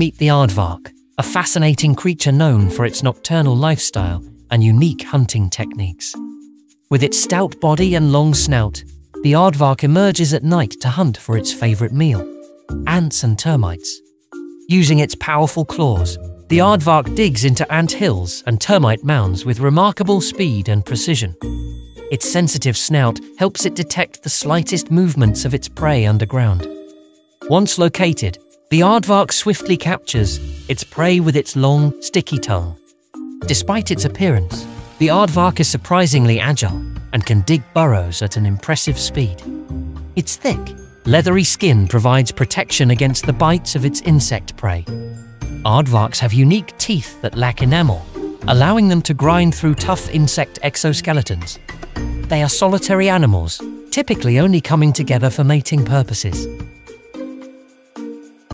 Meet the aardvark, a fascinating creature known for its nocturnal lifestyle and unique hunting techniques. With its stout body and long snout, the aardvark emerges at night to hunt for its favorite meal, ants and termites. Using its powerful claws, the aardvark digs into ant hills and termite mounds with remarkable speed and precision. Its sensitive snout helps it detect the slightest movements of its prey underground. Once located, the aardvark swiftly captures its prey with its long, sticky tongue. Despite its appearance, the aardvark is surprisingly agile and can dig burrows at an impressive speed. Its thick, leathery skin provides protection against the bites of its insect prey. Aardvarks have unique teeth that lack enamel, allowing them to grind through tough insect exoskeletons. They are solitary animals, typically only coming together for mating purposes.